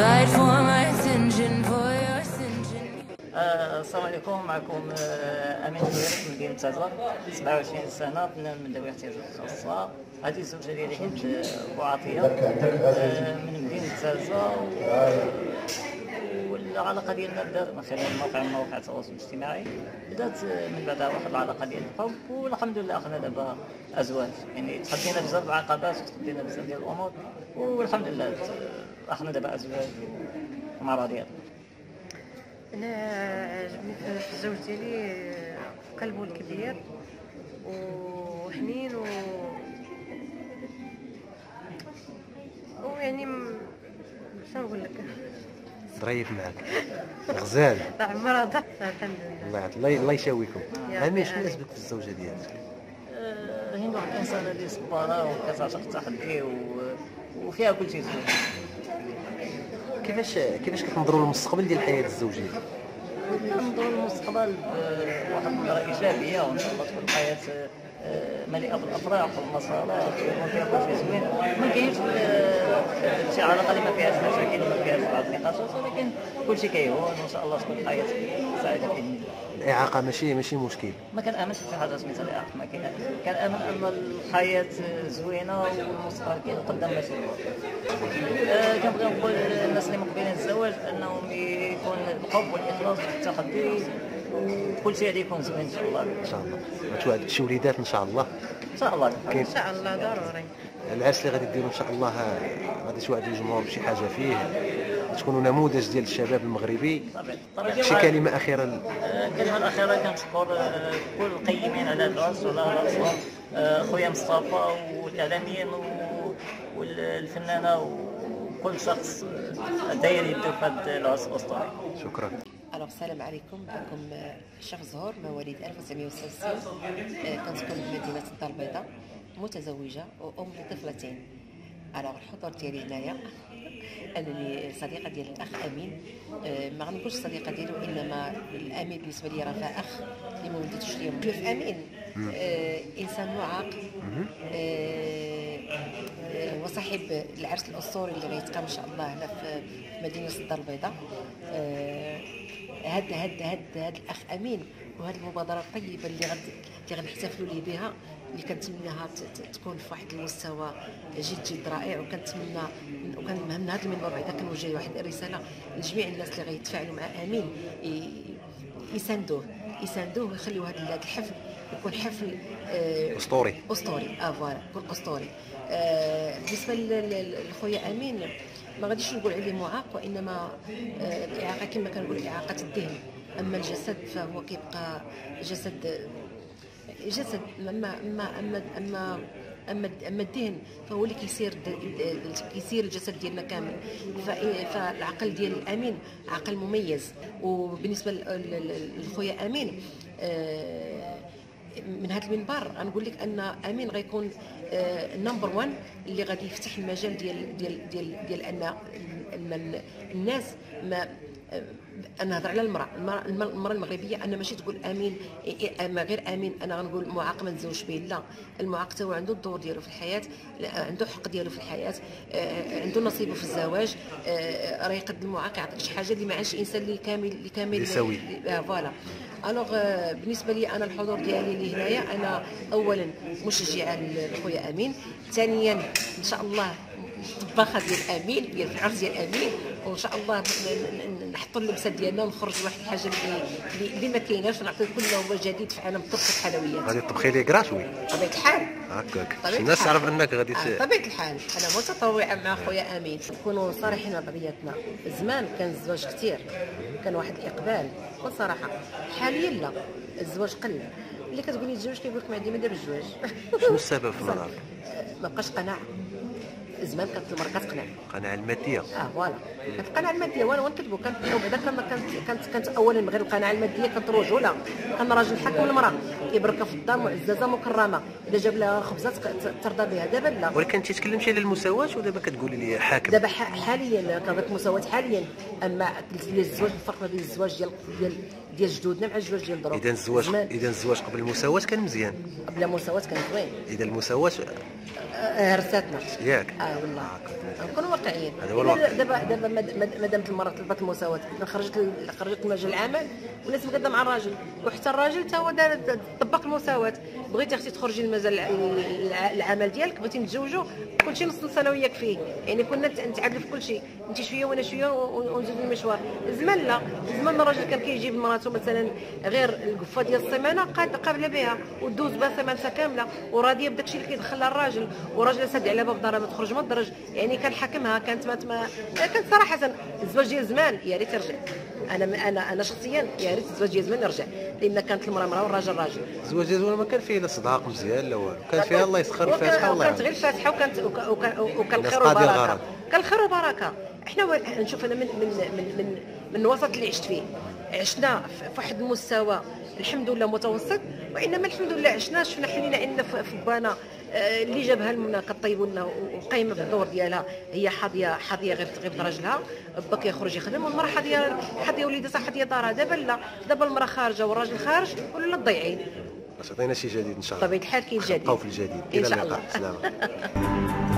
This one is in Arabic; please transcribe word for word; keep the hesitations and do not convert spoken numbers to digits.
Fight for my attention, for your attention. السلام عليكم، معكم امين الوالد من مدينه تازا، سبعة وعشرين سنه، من داويه الاحتياجات الخاصه. هذه الزوجه ديالي حيت بوعطيه من مدينه تازا، والعلاقه ديالنا بدات من خلال موقع من مواقع التواصل الاجتماعي، بدات من بعدها واحد العلاقه ديال الحب، والحمد لله اخذنا دابا ازواج. يعني تخطينا بزاف العقبات وتخطينا بزاف ديال الامور، والحمد لله اخذنا دابا ازواج مع بعضياتنا. انا عجبني في الزوج ديالي قلبو الكبير وحنين و ويعني شنو نقول لك، ضريب معاك غزال طعم مرض. الحمد لله، الله الله يشاويكم. امين، شنو عجبك في الزوجه ديالك؟ هي واحد الانسانه اللي صباره وكتعشق التحدي وفيها كل شيء زوين. كيفاش كيفاش كتنظروا للمستقبل ديال الحياه الزوجيه؟ كنظروا للمستقبل بواحد النظره ايجابيه، وان شاء الله تكون الحياه مليئه بالافراح والمسارات وفيها كل شيء زوين. ما كاينش شي علاقه اللي ما فيهاش مشاكل وما فيهاش بعض النقاشات، ولكن كل شيء كيهون، وان شاء الله تكون الحياه سعيده باذن الله. الاعاقه ماشي ماشي مشكل، ما كنامنش في حاجه سميتها الاعاقه، ما كاينه. كنامن ان الحياه زوينه والمستقبل كيتقدم باش أه كنبغي نقول للناس اللي مقبلين الزواج انهم يكون الحب والاخلاص والتحدي وكل شيء غادي يكون زوين ان شاء الله. ان شاء الله غتولد شي وليدات ان شاء الله. ان شاء الله ان شاء الله ضروري. العرس اللي غادي ديروا ان شاء الله غادي توعدوا الجمهور بشي حاجه فيه، تكونوا نموذج ديال الشباب المغربي. شي كلمه اخيره ل... الكلمه الاخيره كنشكر كل القيمين على العرس وعلى راسهم، خويا مصطفى والاعلاميين والفنانه وكل شخص داير يدو في هذا العرس الاسطوري. شكرا. الو السلام عليكم، معكم الشيخ زهور، مواليد ألف وتسعمائة وستة وستين، كنسكن بمدينه الدار البيضاء، متزوجه وام لطفلتين. على الحضور ديالي هنايا انني صديقه ديال الاخ امين، ما غنقولش صديقه ديالو، انما الامين بالنسبه لي راه اخ اللي ما ولدتش ليه. في امين انسان معاق وصاحب العرس الاسطوري اللي غيتقام ان شاء الله هنا في مدينه الدار البيضاء. هاد هاد هاد هاد الاخ امين وهاد المبادره الطيبه اللي غد اللي غنحتفلوا ليه بها، اللي كنتمناها تكون في واحد المستوى جد جد رائع. وكنتمنى وكنمهم من هذا المنبر بعدا كنوجه واحد الرساله لجميع الناس اللي غيتفاعلوا مع امين، يساندوه يساندوه ويخليوا هذا الحفل يكون حفل اسطوري اسطوري اه فوالا، يكون اسطوري. بالنسبه لخويا امين ما غاديش نقول عليه معاق، وانما الاعاقه كما كنقول اعاقه الذهن، اما الجسد فهو كيبقى جسد جسد اما اما اما اما اما اما الذهن فهو اللي كيسير كيسير الجسد ديالنا كامل. فالعقل ديال امين عقل مميز، وبالنسبه لخويا امين من هذا المنبر غنقول لك ان امين غيكون النمبر واحد اللي غادي يفتح المجال ديال ديال ديال ديال ان الناس ما انا نهضر على المراه المراه المغربيه، انا ماشي تقول امين اما غير امين انا غنقول معاق ما نتزوجش به، لا. المعاق تا هو عنده الدور ديالو في الحياه، عنده الحق ديالو في الحياه، عنده نصيبه في الزواج. راه يقد المعاق يعطيك شي حاجه اللي ما عندش انسان اللي كامل اللي كامل يساوي فوالا. الوغ بالنسبه لي انا الحضور ديالي لهنايا، انا اولا مشجعه لخويا امين، ثانيا ان شاء الله الطباخه ديال امين ديال العرس ديال امين، وان شاء الله نحطوا اللبسه ديالنا ونخرجوا واحد الحاجه اللي اللي ما كايناش، ونعطيو كل هو جديد في عالم طبخ الحلويات. غادي تطبخي ليه كراشوي بطبيعه الحال هكاك، الناس تعرف انك غادي بطبيعه الحال. انا متطوعه مع خويا امين، نكونوا صريحين بطبيعتنا. زمان كان الزواج كثير، كان واحد الاقبال والصراحه. حاليا لا، الزواج قل. اللي كتقول لي تزوج كيقول لك ما عندي ما دار بالزواج. شنو السبب في نظرك؟ ما بقاش قناعه. زمان كانت المرأة كتقنع، القناعة المادية اه فوالا، كانت القناعة المادية وانا ونكذبوا. كانت بعدا كانت كانت كانت اولا من غير القناعة المادية كانت رجولة، كان راجل حكم المرأة كيبركها في الدار معززة مكرمة، إذا جاب لها خبزة ترضى بها. دابا لا. ولكن أنت تكلمتي على المساواة، ودابا كتقولي لي حاكم دابا حاليا كنهضر مساواة حاليا، أما الزواج الفرق ما بين الزواج ديال ديال ديال جدودنا مع الزواج ديال دروك. إذا الزواج إذا الزواج قبل المساواة كان مزيان، قبل المساواة كان زوين. إذا المساواة هرساتنا ياك اه والله. نكونوا تاعين. دابا دابا ما دامت المراه طلبت المساواه، خرجت خرجت مجال العمل ولات مقاده مع الراجل، وحتى الراجل تا هو طبق المساواه. بغيتي اختي تخرجي لمجال العمل ديالك، بغيتي نتزوجوا، كلشي نص نص انا وياك فيه، يعني كنا نتعادلوا في كلشي، انت شويه وانا شويه ونزيدوا المشوار. زمان لا، زمان الراجل كان كيجيب مراته مثلا غير القفه ديال السيمانه قابله بها ودوز بها سيمانتها كامله وراضيه بداك الشيء اللي كيدخلها الراجل، والراجل ساد على باب دارها ما تخرج من الدرج، يعني كان حاكمها كانت ما ما كانت صراحه الزواج ديال زمان يا ريت يرجع. انا انا انا شخصيا يا ريت الزواج ديال زمان يرجع، لان كانت المراه مراه والراجل راجل. الزواج ديال زمان ما كان فيه لا صداق مزيان لا والو، كان فيها الله يسخر الفاتحه والله، كانت غير الفاتحه وكانت وكان الخير وبركه، كان الخير وبركه. احنا نشوف انا من من من من, من الوسط اللي عشت فيه، عشنا في واحد المستوى الحمد لله متوسط، وانما الحمد لله عشنا شفنا حلينا ان في بانا اللي جابها لنا كطيب لنا وقايمه في الدور ديالها، هي حاضيه حاضيه غير غير برجلها، با كيخرج يخدم والمراه حاضيه حاضيه وليداتها حاضيه دارها. دابا لا، دابا المراه خارجه والراجل خارج ولا تضيعين. عطينا شي جديد ان شاء الله، بطبيعه الحال كاين جديد، نبقاو في الجديد. الى اللقاء، سلامه.